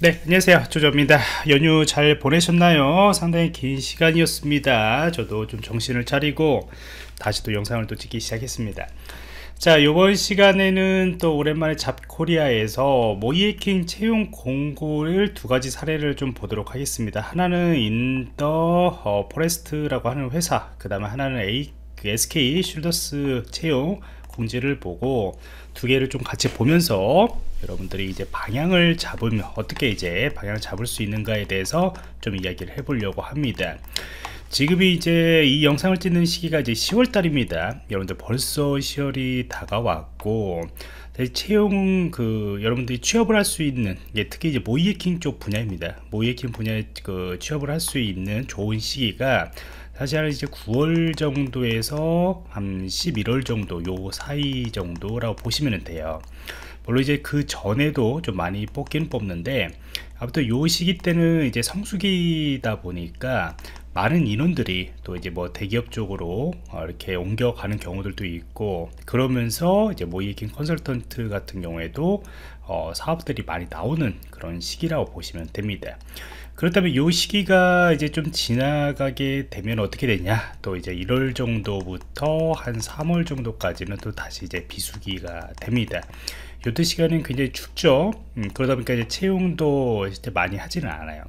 네, 안녕하세요, 조조입니다. 연휴 잘 보내셨나요? 상당히 긴 시간이었습니다. 저도 좀 정신을 차리고 다시 또 영상을 또 찍기 시작했습니다. 자, 요번 시간에는 또 오랜만에 잡코리아에서 모이에킹 채용 공고를 두 가지 사례를 좀 보도록 하겠습니다. 하나는 인더 포레스트라고 하는 회사, 그 다음에 하나는 SK쉴더스 채용 공지를 보고 두 개를 좀 같이 보면서 여러분들이 이제 방향을 잡으면 어떻게 이제 방향을 잡을 수 있는가에 대해서 좀 이야기를 해보려고 합니다. 지금이 이제 이 영상을 찍는 시기가 이제 10월달입니다. 여러분들 벌써 10월이 다가왔고, 채용 여러분들이 취업을 할 수 있는, 이게 특히 이제 모이에킹 쪽 분야입니다. 모이에킹 분야에 취업을 할 수 있는 좋은 시기가 사실은 이제 9월 정도에서 한 11월 정도, 요 사이 정도라고 보시면 돼요. 물론 이제 그 전에도 좀 많이 뽑기는 뽑는데, 아무튼 요 시기 때는 이제 성수기다 보니까 많은 인원들이 또 이제 뭐 대기업 쪽으로 이렇게 옮겨가는 경우들도 있고, 그러면서 이제 모이에킹 컨설턴트 같은 경우에도 사업들이 많이 나오는 그런 시기라고 보시면 됩니다. 그렇다면 요 시기가 이제 좀 지나가게 되면 어떻게 되냐, 또 이제 1월 정도부터 한 3월 정도까지는 또 다시 이제 비수기가 됩니다. 요때 시간은 굉장히 춥죠. 그러다 보니까 이제 채용도 이제 많이 하지는 않아요.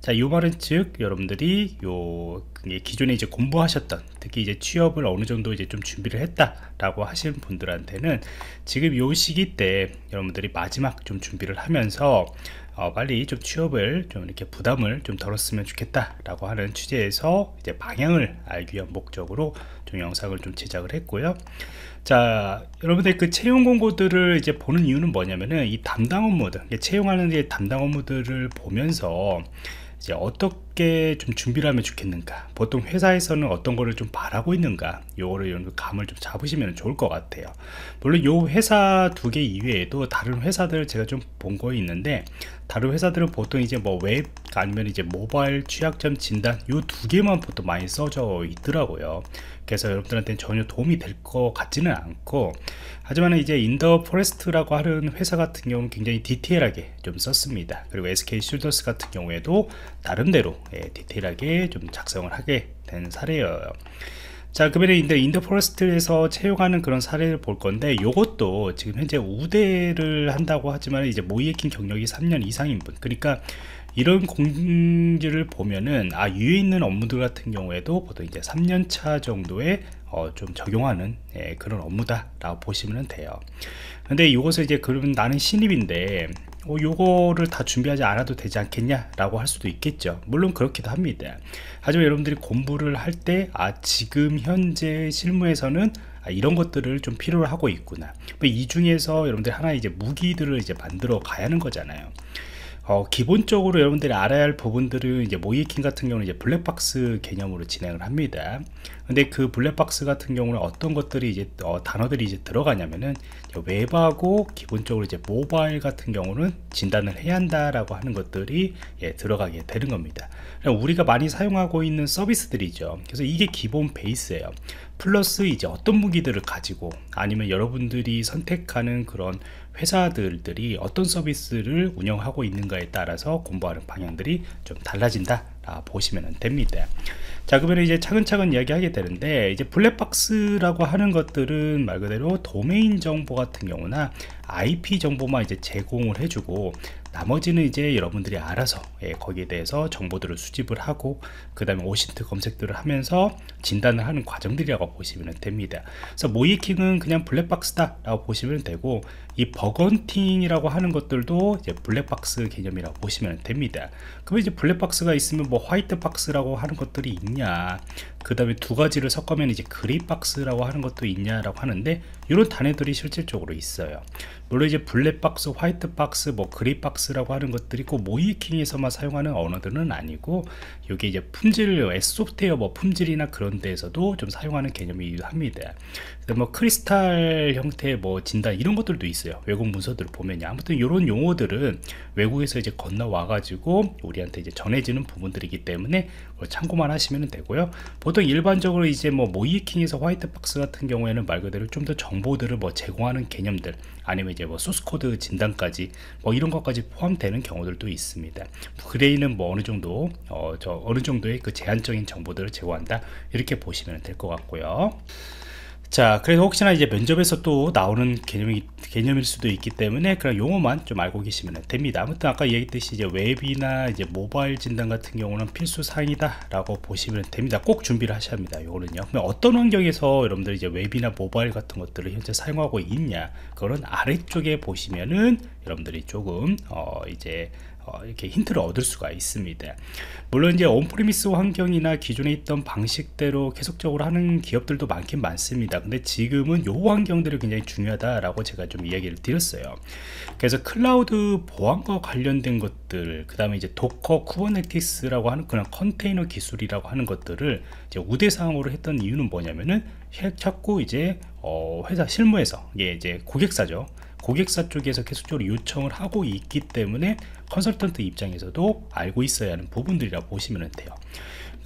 자, 요 말은 즉 여러분들이 요 기존에 이제 공부하셨던, 특히 이제 취업을 어느 정도 이제 좀 준비를 했다라고 하신 분들한테는 지금 요 시기 때 여러분들이 마지막 좀 준비를 하면서 빨리 좀 취업을 좀 이렇게 부담을 좀 덜었으면 좋겠다라고 하는 취지에서 이제 방향을 알기 위한 목적으로 좀 영상을 좀 제작을 했고요. 자, 여러분들 그 채용 공고들을 이제 보는 이유는 뭐냐면은 이 담당 업무들, 채용하는 게 담당 업무들을 보면서 이제 어떻게 좀 준비를 하면 좋겠는가, 보통 회사에서는 어떤 거를 좀 바라고 있는가, 요거를 이런 감을 좀 잡으시면 좋을 것 같아요. 물론 요 회사 두 개 이외에도 다른 회사들 제가 좀 본 거 있는데, 다른 회사들은 보통 이제 뭐 웹 아니면 이제 모바일 취약점 진단, 요 두 개만 보통 많이 써져 있더라고요. 그래서 여러분들한테는 전혀 도움이 될 것 같지는 않고, 하지만 이제 인더 포레스트라고 하는 회사 같은 경우는 굉장히 디테일하게 좀 썼습니다. 그리고 SK쉴더스 같은 경우에도 나름대로 디테일하게 좀 작성을 하게 된 사례예요. 자, 그러면 인더 포레스트에서 채용하는 그런 사례를 볼 건데, 요것도 지금 현재 우대를 한다고 하지만 이제 모이에킹 경력이 3년 이상인 분, 그러니까 이런 공지를 보면은 위에 있는 업무들 같은 경우에도 보통 이제 3년차 정도에 좀 적용하는 그런 업무다라고 보시면 돼요. 근데 이것을 이제 그러면 나는 신입인데 요거를 다 준비하지 않아도 되지 않겠냐 라고 할 수도 있겠죠. 물론 그렇기도 합니다. 하지만 여러분들이 공부를 할 때 지금 현재 실무에서는 이런 것들을 좀 필요로 하고 있구나, 이 중에서 여러분들이 하나의 이제 무기들을 이제 만들어 가야 하는 거잖아요. 기본적으로 여러분들이 알아야 할 부분들은 이제 모이에킹 같은 경우는 이제 블랙박스 개념으로 진행을 합니다. 근데 그 블랙박스 같은 경우는 어떤 것들이 이제 단어들이 이제 들어가냐면은 웹하고 기본적으로 이제 모바일 같은 경우는 진단을 해야 한다라고 하는 것들이 들어가게 되는 겁니다. 우리가 많이 사용하고 있는 서비스들이죠. 그래서 이게 기본 베이스예요. 플러스 이제 어떤 무기들을 가지고, 아니면 여러분들이 선택하는 그런 회사들이 어떤 서비스를 운영하고 있는가에 따라서 공부하는 방향들이 좀 달라진다 보시면 됩니다. 자, 그러면 이제 차근차근 이야기하게 되는데, 이제 블랙박스라고 하는 것들은 말 그대로 도메인 정보 같은 경우나 IP 정보만 이제 제공을 해주고, 나머지는 이제 여러분들이 알아서 거기에 대해서 정보들을 수집을 하고, 그 다음에 오신트 검색들을 하면서 진단을 하는 과정들이라고 보시면 됩니다. 그래서 모이에킹은 그냥 블랙박스다 라고 보시면 되고, 이 버건팅이라고 하는 것들도 이제 블랙박스 개념이라고 보시면 됩니다. 그럼 이제 블랙박스가 있으면 뭐 화이트박스라고 하는 것들이 있냐, 그 다음에 두 가지를 섞으면 이제 그레이박스라고 하는 것도 있냐라고 하는데, 이런 단어들이 실질적으로 있어요. 물론 이제 블랙박스, 화이트박스, 뭐 그레이박스라고 하는 것들이 꼭 모이에킹에서만 사용하는 언어들은 아니고, 이게 이제 품질, 소프트웨어 뭐 품질이나 그런 데에서도 좀 사용하는 개념이기도 합니다. 뭐 크리스탈 형태의 뭐 진단 이런 것들도 있어요. 외국 문서들을 보면요. 아무튼 이런 용어들은 외국에서 이제 건너와 가지고 우리한테 이제 전해지는 부분들이기 때문에 참고만 하시면 되고요. 보통 일반적으로 이제 뭐 모이에킹에서 화이트박스 같은 경우에는 말 그대로 좀 더 정보들을 뭐 제공하는 개념들, 아니면 이제 뭐 소스코드 진단까지 뭐 이런 것까지 포함되는 경우들도 있습니다. 그레이는 뭐 어느 정도의 그 제한적인 정보들을 제공한다, 이렇게 보시면 될 것 같고요. 자, 그래서 혹시나 이제 면접에서 또 나오는 개념일 수도 있기 때문에 그런 용어만 좀 알고 계시면 됩니다. 아무튼 아까 얘기했듯이 이제 웹이나 이제 모바일 진단 같은 경우는 필수 사항이다 라고 보시면 됩니다. 꼭 준비를 하셔야 합니다. 요거는요. 그럼 어떤 환경에서 여러분들이 이제 웹이나 모바일 같은 것들을 현재 사용하고 있냐, 그거는 아래쪽에 보시면은 여러분들이 조금 이렇게 힌트를 얻을 수가 있습니다. 물론 이제 온프리미스 환경이나 기존에 있던 방식대로 계속적으로 하는 기업들도 많긴 많습니다. 근데 지금은 요 환경들이 굉장히 중요하다라고 제가 좀 이야기를 드렸어요. 그래서 클라우드 보안과 관련된 것들, 그 다음에 이제 도커, 쿠버네티스라고 하는 그런 컨테이너 기술이라고 하는 것들을 이제 우대사항으로 했던 이유는 뭐냐면은 자꾸 이제 회사 실무에서, 이게 이제 고객사 쪽에서 계속적으로 요청을 하고 있기 때문에 컨설턴트 입장에서도 알고 있어야 하는 부분들이라고 보시면 돼요.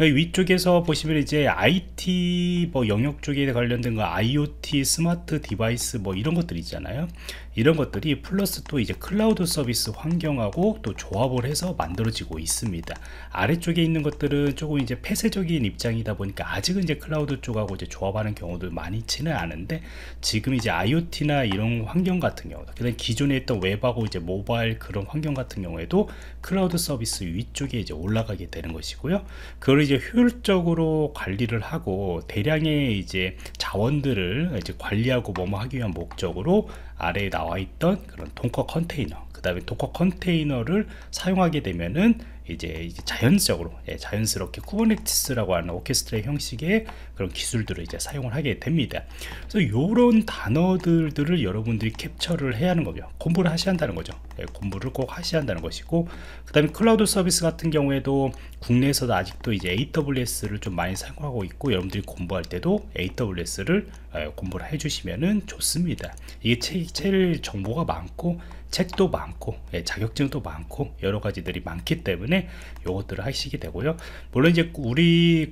위쪽에서 보시면 이제 IT 뭐 영역 쪽에 관련된 거, IoT, 스마트 디바이스 뭐 이런 것들 있잖아요. 이런 것들이 플러스 또 이제 클라우드 서비스 환경하고 또 조합을 해서 만들어지고 있습니다. 아래쪽에 있는 것들은 조금 이제 폐쇄적인 입장이다 보니까 아직은 이제 클라우드 쪽하고 이제 조합하는 경우도 많지는 않은데, 지금 이제 IoT나 이런 환경 같은 경우도, 그다음에 기존에 있던 웹하고 이제 모바일 그런 환경 같은 경우에도 클라우드 서비스 위쪽에 이제 올라가게 되는 것이고요. 그걸 이제 효율적으로 관리를 하고 대량의 이제 자원들을 이제 관리하고 하기 위한 목적으로 아래에 나와 있던 그런 도커 컨테이너, 그 다음에 도커 컨테이너를 사용하게 되면은 이제 자연스럽게 쿠버네티스라고 하는 오케스트라 형식의 그런 기술들을 이제 사용을 하게 됩니다. 그래서 요런 단어들을 여러분들이 캡처를 해야 하는 거죠. 공부를 하셔야 한다는 거죠. 공부를 꼭 하셔야 한다는 것이고, 그 다음에 클라우드 서비스 같은 경우에도 국내에서도 아직도 이제 AWS를 좀 많이 사용하고 있고, 여러분들이 공부할 때도 AWS를 공부를 해주시면은 좋습니다. 이게 제일 정보가 많고, 책도 많고, 자격증도 많고, 여러 가지들이 많기 때문에 이것들을 하시게 되고요. 물론 이제 우리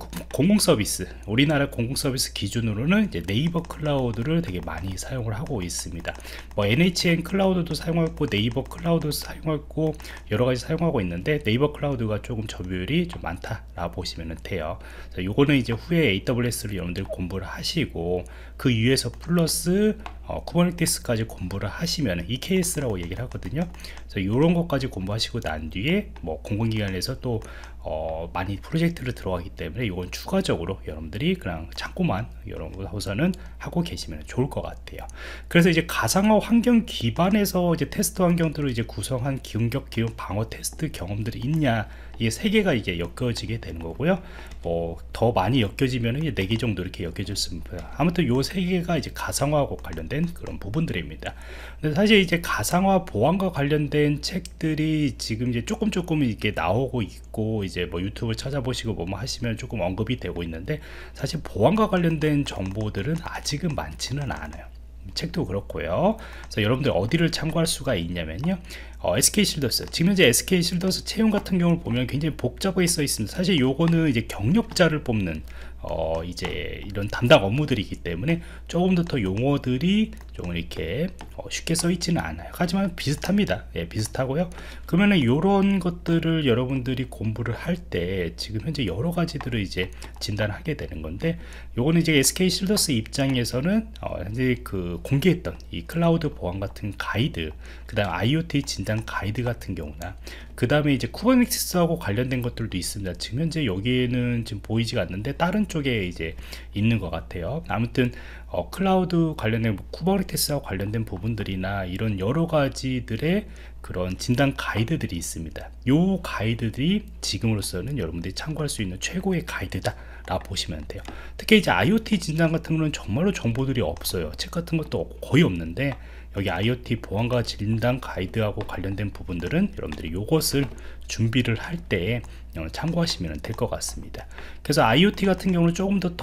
우리나라 공공서비스 기준으로는 이제 네이버 클라우드를 되게 많이 사용을 하고 있습니다. 뭐 NHN 클라우드도 사용하고, 네이버 클라우드 사용하고, 여러 가지 사용하고 있는데, 네이버 클라우드가 조금 점유율이 좀 많다라고 보시면 돼요. 요거는 이제 후에 AWS를 여러분들 공부를 하시고, 그 위에서 플러스 쿠버네티스까지 공부를 하시면 EKS라고 얘기를 하거든요. 그래서 이런 것까지 공부하시고 난 뒤에 뭐 공공기관에서 또 많이 프로젝트를 들어가기 때문에 이건 추가적으로 여러분들이 그냥 잠깐만 여러분하고서는 하고 계시면 좋을 것 같아요. 그래서 이제 가상화 환경 기반에서 이제 테스트 환경들을 이제 구성한 공격 기용 방어 테스트 경험들이 있냐, 이게 세 개가 이제 엮여지게 되는 거고요. 뭐 더 많이 엮여지면은 이제 4개 정도 이렇게 엮여졌습니다. 아무튼 요 세 개가 이제 가상화하고 관련된 그런 부분들입니다. 근데 사실 이제 가상화 보안과 관련된 책들이 지금 이제 조금 이렇게 나오고 있고, 이제 뭐 유튜브를 찾아보시고 하시면 조금 언급이 되고 있는데, 사실 보안과 관련된 정보들은 아직은 많지는 않아요. 책도 그렇고요. 그래서 여러분들 어디를 참고할 수가 있냐면요, SK쉴더스, 지금 현재 SK쉴더스 채용 같은 경우를 보면 굉장히 복잡하게 써 있습니다. 사실 요거는 이제 경력자를 뽑는 이제 이런 담당 업무들이기 때문에 조금 더 용어들이 좀 이렇게 쉽게 써 있지는 않아요. 하지만 비슷합니다. 예, 비슷하고요. 그러면은 요런 것들을 여러분들이 공부를 할 때 지금 현재 여러 가지들을 이제 진단하게 되는 건데, 요거는 이제 SK쉴더스 입장에서는 현재 그 공개했던 이 클라우드 보안 같은 가이드, 그 다음 IoT 진단 가이드 같은 경우나, 그 다음에 이제 쿠버네티스하고 관련된 것들도 있습니다. 지금 현재 여기에는 지금 보이지가 않는데 다른 쪽에 이제 있는 것 같아요. 아무튼 클라우드 관련된 쿠버네티스와 관련된 부분들이나 이런 여러 가지들의 그런 진단 가이드들이 있습니다. 요 가이드들이 지금으로서는 여러분들이 참고할 수 있는 최고의 가이드다 라 보시면 돼요. 특히 이제 IoT 진단 같은 거는 정말로 정보들이 없어요. 책 같은 것도 없고 거의 없는데, 여기 IoT 보안과 진단 가이드하고 관련된 부분들은 여러분들이 요것을 준비를 할 때 참고하시면 될 것 같습니다. 그래서 IoT 같은 경우는 조금 더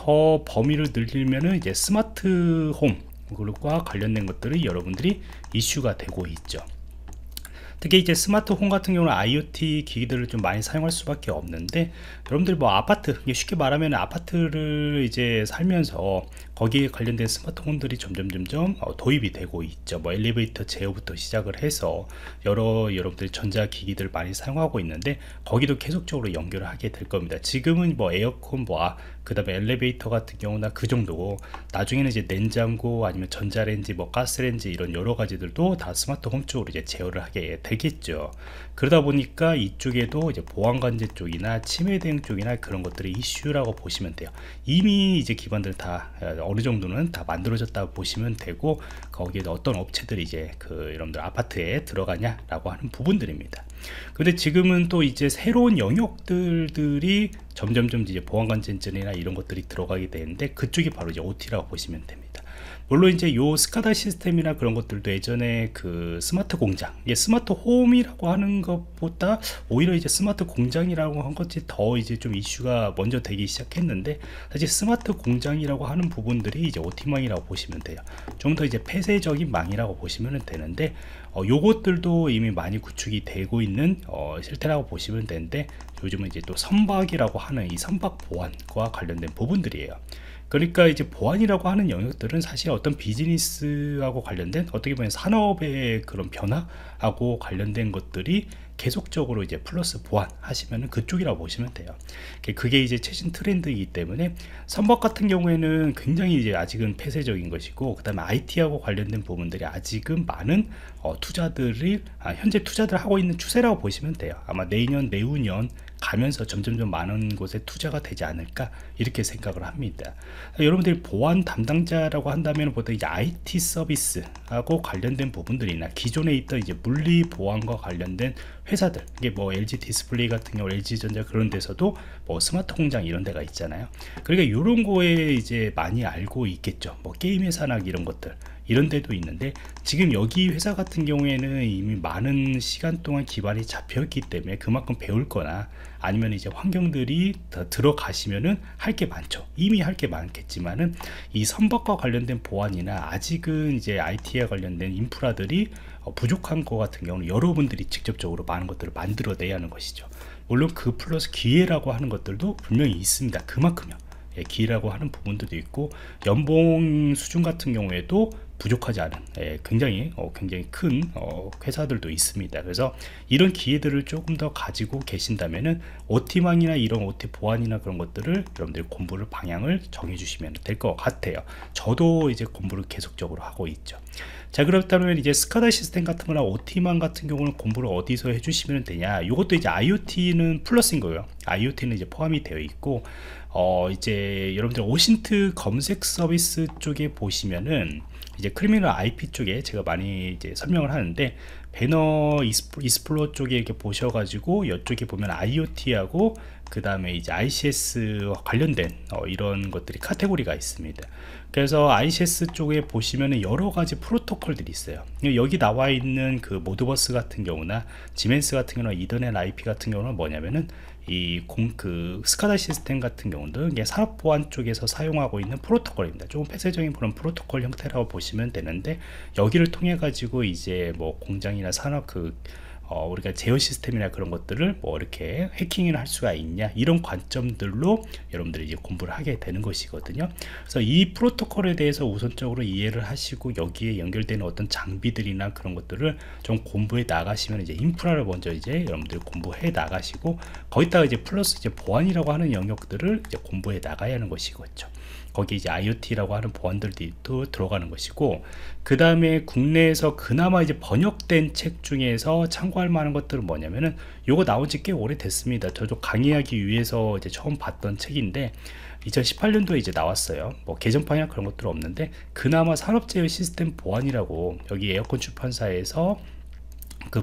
범위를 늘리면은 이제 스마트 홈과 관련된 것들이 여러분들이 이슈가 되고 있죠. 특히 이제 스마트홈 같은 경우는 IoT 기기들을 좀 많이 사용할 수밖에 없는데, 여러분들 뭐 아파트, 쉽게 말하면 아파트를 이제 살면서 거기에 관련된 스마트홈들이 점점 도입이 되고 있죠. 뭐 엘리베이터 제어부터 시작을 해서 여러 여러분들 전자기기들 많이 사용하고 있는데, 거기도 계속적으로 연결을 하게 될 겁니다. 지금은 뭐 에어컨, 그 다음에 엘리베이터 같은 경우나 그 정도고, 나중에는 이제 냉장고 아니면 전자레인지, 가스레인지 이런 여러 가지들도 다 스마트홈 쪽으로 이제 제어를 하게 되겠죠. 그러다 보니까 이쪽에도 이제 보안관제 쪽이나 침해 대응 쪽이나 그런 것들이 이슈라고 보시면 돼요. 이미 이제 기반들 다 어느 정도는 다 만들어졌다고 보시면 되고, 거기에 어떤 업체들이 이제 여러분들 아파트에 들어가냐라고 하는 부분들입니다. 근데 지금은 또 이제 새로운 영역들이 점점점 이제 보안관제나 이런 것들이 들어가게 되는데, 그쪽이 바로 이제 OT라고 보시면 됩니다. 물론 이제 요 스카다 시스템이나 그런 것들도 예전에 스마트 공장, 스마트 홈이라고 하는 것보다 오히려 이제 스마트 공장이라고 한 것이 더 이제 좀 이슈가 먼저 되기 시작했는데, 사실 스마트 공장이라고 하는 부분들이 이제 OT망이라고 보시면 돼요. 좀 더 이제 폐쇄적인 망이라고 보시면 되는데, 요것들도 이미 많이 구축이 되고 있는 실태라고 보시면 되는데, 요즘은 이제 또 선박이라고 하는 이 선박 보안과 관련된 부분들이에요. 그러니까 이제 보안이라고 하는 영역들은 사실 어떤 비즈니스하고 관련된, 어떻게 보면 산업의 그런 변화하고 관련된 것들이 계속적으로 이제 플러스 보안 하시면은 그쪽이라고 보시면 돼요. 그게 이제 최신 트렌드이기 때문에, 선박 같은 경우에는 굉장히 이제 아직은 폐쇄적인 것이고, 그 다음에 IT하고 관련된 부분들이 아직은 많은 현재 투자들 하고 있는 추세라고 보시면 돼요. 아마 내년 내후년 가면서 점점 많은 곳에 투자가 되지 않을까 이렇게 생각을 합니다. 여러분들이 보안 담당자라고 한다면 보통 이제 IT 서비스하고 관련된 부분들이나 기존에 있던 이제 물리 보안과 관련된 회사들, 이게 LG 디스플레이 같은 경우, LG전자 그런 데서도 스마트 공장 이런 데가 있잖아요. 그러니까 이런 거에 이제 많이 알고 있겠죠. 게임 회사나 이런 것들, 이런 데도 있는데, 지금 여기 회사 같은 경우에는 이미 많은 시간 동안 기반이 잡혀있기 때문에 그만큼 배울 거나 아니면 이제 환경들이 더 들어가시면은 할 게 많죠. 이미 할 게 많겠지만은, 이 선박과 관련된 보안이나 아직은 이제 IT와 관련된 인프라들이 부족한 거 같은 경우는 여러분들이 직접적으로 많은 것들을 만들어내야 하는 것이죠. 물론 그 플러스 기회라고 하는 것들도 분명히 있습니다. 그만큼요. 기회라고 하는 부분들도 있고, 연봉 수준 같은 경우에도 부족하지 않은 굉장히 큰 회사들도 있습니다. 그래서 이런 기회들을 조금 더 가지고 계신다면은 OT망이나 이런 OT 보안이나 그런 것들을 여러분들이 공부를 방향을 정해 주시면 될 것 같아요. 저도 이제 공부를 계속적으로 하고 있죠. 자, 그렇다면 이제 스카다 시스템 같은 거나 OT망 같은 경우는 공부를 어디서 해주시면 되냐, 이것도 이제 IoT는 플러스인 거예요. IoT는 이제 포함이 되어 있고, 이제 여러분들 오신트 검색 서비스 쪽에 보시면은 이제 크리미널 IP 쪽에 제가 많이 이제 설명을 하는데, 배너 익스플로어 쪽에 이렇게 보셔가지고, 이쪽에 보면 IoT하고 그 다음에 이제 ICS와 관련된 이런 것들이 카테고리가 있습니다. 그래서 ICS 쪽에 보시면은 여러 가지 프로토콜들이 있어요. 여기 나와 있는 모드버스 같은 경우나 지멘스 같은 경우나 이더넷 IP 같은 경우는 뭐냐면은 스카다 시스템 같은 경우도 이게 산업보안 쪽에서 사용하고 있는 프로토콜입니다. 조금 폐쇄적인 그런 프로토콜 형태라고 보시면 되는데, 여기를 통해 가지고 이제 공장이나 산업 우리가 제어 시스템이나 그런 것들을 이렇게 해킹을 할 수가 있냐, 이런 관점들로 여러분들이 이제 공부를 하게 되는 것이거든요. 그래서 이 프로토콜에 대해서 우선적으로 이해를 하시고, 여기에 연결되는 어떤 장비들이나 그런 것들을 좀 공부해 나가시면, 이제 인프라를 먼저 이제 여러분들이 공부해 나가시고, 거기다가 이제 플러스 이제 보안이라고 하는 영역들을 이제 공부해 나가야 하는 것이겠죠. 거기 이제 IoT라고 하는 보안들도 들어가는 것이고, 그 다음에 국내에서 그나마 이제 번역된 책 중에서 참고할 만한 것들은 뭐냐면은, 요거 나온 지 꽤 오래됐습니다. 저도 강의하기 위해서 이제 처음 봤던 책인데, 2018년도에 이제 나왔어요. 개정판이나 그런 것들은 없는데, 그나마 산업제어 시스템 보안이라고 여기 에어컨 출판사에서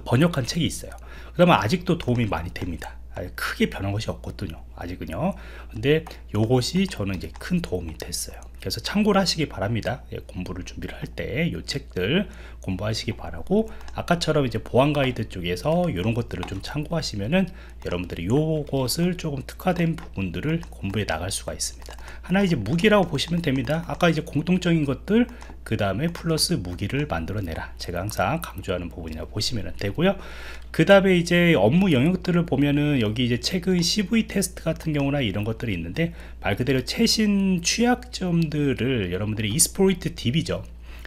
번역한 책이 있어요. 그 다음에 아직도 도움이 많이 됩니다. 크게 변한 것이 없거든요, 아직은요. 근데 요것이 저는 이제 큰 도움이 됐어요. 그래서 참고를 하시기 바랍니다. 공부를 준비를 할 때 이 책들 공부하시기 바라고, 아까처럼 이제 보안 가이드 쪽에서 이런 것들을 좀 참고하시면은 여러분들이 요것을 조금 특화된 부분들을 공부해 나갈 수가 있습니다. 하나 이제 무기라고 보시면 됩니다. 아까 이제 공통적인 것들, 그 다음에 플러스 무기를 만들어내라, 제가 항상 강조하는 부분이라고 보시면 되고요. 그 다음에 이제 업무 영역들을 보면은 여기 이제 최근 CV 테스트 같은 경우나 이런 것들이 있는데, 말 그대로 최신 취약점들을 여러분들이 이스포이트 DB죠.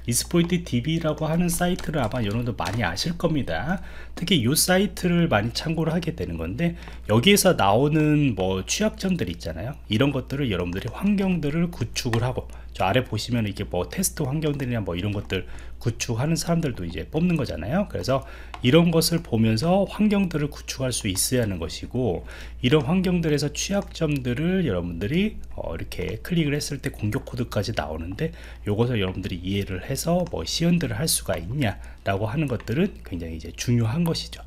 이스포이트 DB라고 하는 사이트를 아마 여러분도 많이 아실 겁니다. 특히 이 사이트를 많이 참고를 하게 되는 건데, 여기에서 나오는 뭐 취약점들 있잖아요. 이런 것들을 여러분들이 환경들을 구축을 하고, 저 아래 보시면 이렇게 뭐 테스트 환경들이나 뭐 이런 것들 구축하는 사람들도 이제 뽑는 거잖아요. 그래서 이런 것을 보면서 환경들을 구축할 수 있어야 하는 것이고, 이런 환경들에서 취약점들을 여러분들이 이렇게 클릭을 했을 때 공격 코드까지 나오는데, 요것을 여러분들이 이해를 해서 뭐 시연들을 할 수가 있냐 라고 하는 것들은 굉장히 이제 중요한 것이죠.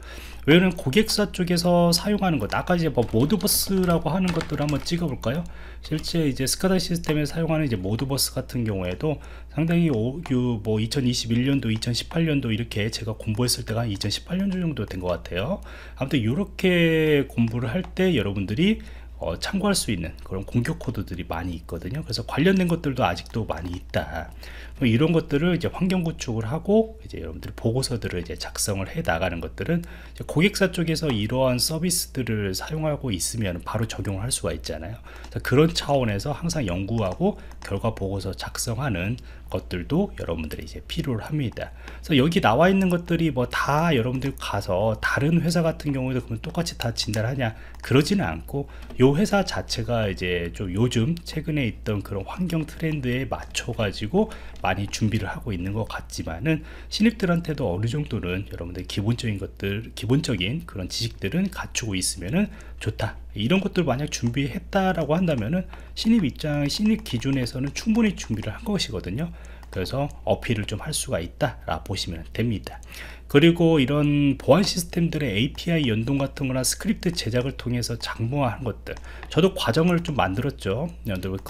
왜냐면 고객사 쪽에서 사용하는 것, 아까 이제 뭐 모드버스라고 하는 것들을 한번 찍어볼까요? 실제 이제 스카다 시스템에 사용하는 이제 모드버스 같은 경우에도 상당히 뭐 2021년도, 2018년도 이렇게 제가 공부했을 때가 한 2018년도 정도 된 것 같아요. 아무튼 이렇게 공부를 할 때 여러분들이 참고할 수 있는 그런 공격 코드들이 많이 있거든요. 그래서 관련된 것들도 아직도 많이 있다. 그럼 이런 것들을 이제 환경 구축을 하고, 이제 여러분들 보고서들을 이제 작성을 해 나가는 것들은 이제 고객사 쪽에서 이러한 서비스들을 사용하고 있으면 바로 적용을 할 수가 있잖아요. 그런 차원에서 항상 연구하고 결과 보고서 작성하는 것들도 여러분들이 이제 필요합니다. 그래서 여기 나와 있는 것들이 뭐 다 여러분들 가서 다른 회사 같은 경우에도 그러면 똑같이 다 진단하냐, 그러지는 않고, 요 회사 자체가 이제 좀 요즘 최근에 있던 그런 환경 트렌드에 맞춰 가지고 많이 준비를 하고 있는 것 같지만은, 신입들한테도 어느 정도는 여러분들 기본적인 것들, 기본적인 그런 지식들은 갖추고 있으면은 좋다. 이런 것들 만약 준비했다라고 한다면은 신입 입장, 신입 기준에서는 충분히 준비를 한 것이거든요. 그래서 어필을 좀 할 수가 있다 라 보시면 됩니다. 그리고 이런 보안 시스템들의 API 연동 같은 거나 스크립트 제작을 통해서 자동화한 것들, 저도 과정을 좀 만들었죠.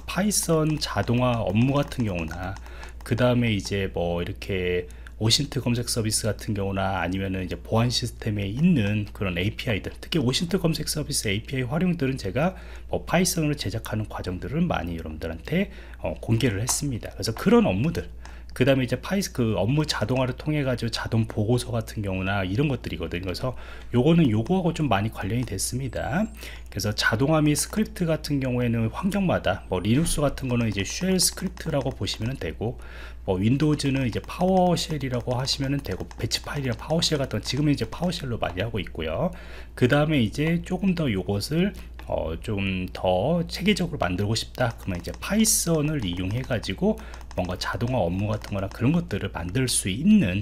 파이썬 자동화 업무 같은 경우나, 그 다음에 이제 뭐 이렇게 오신트 검색 서비스 같은 경우나, 아니면은 이제 보안 시스템에 있는 그런 API들, 특히 오신트 검색 서비스 API 활용들은 제가 뭐 파이썬으로 제작하는 과정들을 많이 여러분들한테 공개를 했습니다. 그래서 그런 업무들, 그 다음에 이제 그 업무 자동화를 통해 가지고 자동 보고서 같은 경우나 이런 것들이거든요. 그래서 요거는 요거하고 좀 많이 관련이 됐습니다. 그래서 자동화 및 스크립트 같은 경우에는 환경마다, 뭐 리눅스 같은 거는 이제 쉘 스크립트라고 보시면 되고, 뭐 윈도우즈는 이제 파워쉘이라고 하시면 되고, 배치 파일이나 파워쉘 같은 건 지금은 이제 파워쉘로 많이 하고 있고요. 그 다음에 이제 조금 더 요것을 좀 더 체계적으로 만들고 싶다, 그러면 이제 파이썬을 이용해 가지고 뭔가 자동화 업무 같은 거나 그런 것들을 만들 수 있는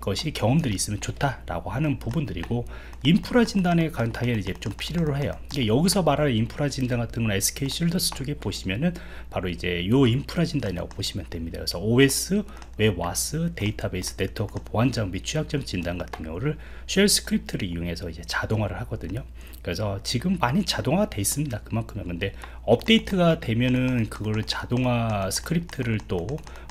것이 경험들이 있으면 좋다라고 하는 부분들이고, 인프라 진단에 당연히 이제 좀 필요로 해요. 이게 여기서 말하는 인프라 진단 같은 건 SK쉴더스 쪽에 보시면은 바로 이제 요 인프라 진단이라고 보시면 됩니다. 그래서 OS, 웹 와스, 데이터베이스, 네트워크, 보안 장비, 취약점 진단 같은 경우를 쉘 스크립트를 이용해서 이제 자동화를 하거든요. 그래서 지금 많이 자동화가 돼 있습니다. 그만큼은. 근데 업데이트가 되면은 그거를 자동화 스크립트를 또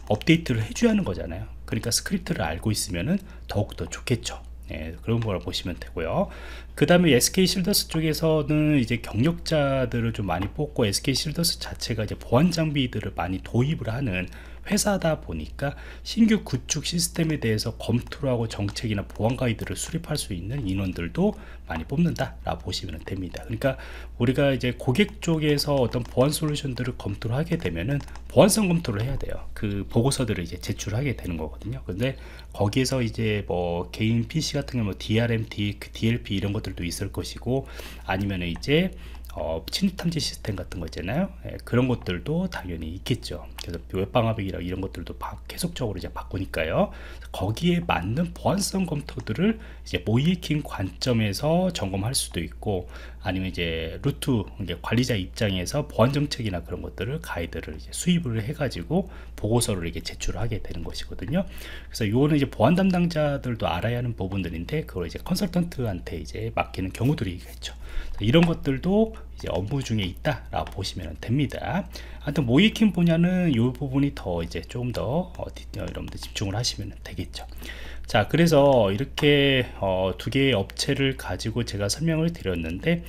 업데이트를 해줘야 하는 거잖아요. 그러니까 스크립트를 알고 있으면은 더욱더 좋겠죠. 예, 그런 걸 보시면 되고요. 그 다음에 SK쉴더스 쪽에서는 이제 경력자들을 좀 많이 뽑고, SK쉴더스 자체가 이제 보안 장비들을 많이 도입을 하는 회사다 보니까 신규 구축 시스템에 대해서 검토를 하고 정책이나 보안 가이드를 수립할 수 있는 인원들도 많이 뽑는다 라 보시면 됩니다. 그러니까 우리가 이제 고객 쪽에서 어떤 보안 솔루션들을 검토를 하게 되면은 보안성 검토를 해야 돼요. 그 보고서들을 이제 제출하게 되는 거거든요. 근데 거기에서 이제 뭐 개인 PC 같은 경우 DRM, DLP 이런 것들도 있을 것이고, 아니면 이제 침입 탐지 시스템 같은 거 있잖아요. 예, 그런 것들도 당연히 있겠죠. 그래서 웹방화벽이랑 이런 것들도 계속적으로 이제 바꾸니까요. 거기에 맞는 보안성 검토들을 이제 모이킹 관점에서 점검할 수도 있고, 아니면 이제 루트 관리자 입장에서 보안 정책이나 그런 것들을 가이드를 이제 수입을 해가지고 보고서를 이렇게 제출하게 되는 것이거든요. 그래서 이거는 이제 보안 담당자들도 알아야 하는 부분들인데 그걸 이제 컨설턴트한테 이제 맡기는 경우들이 있겠죠. 이런 것들도 이제 업무 중에 있다라고 보시면 됩니다. 하여튼 모이킹 분야는 이 부분이 더 이제 조금 더 여러분들 집중을 하시면 되겠죠. 자, 그래서 이렇게 두 개의 업체를 가지고 제가 설명을 드렸는데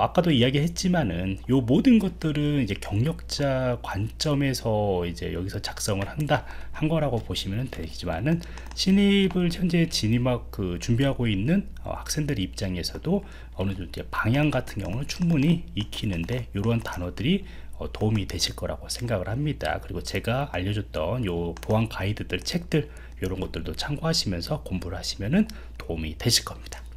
아까도 이야기했지만은 요 모든 것들은 이제 경력자 관점에서 이제 여기서 작성을 한 거라고 보시면 되지만은 신입을 현재 진입학 준비하고 있는 학생들 입장에서도 어느 정도 이제 방향 같은 경우는 충분히 익히는데 이러한 단어들이 도움이 되실 거라고 생각을 합니다. 그리고 제가 알려줬던 요 보안 가이드들 책들 이런 것들도 참고하시면서 공부를 하시면은 도움이 되실 겁니다.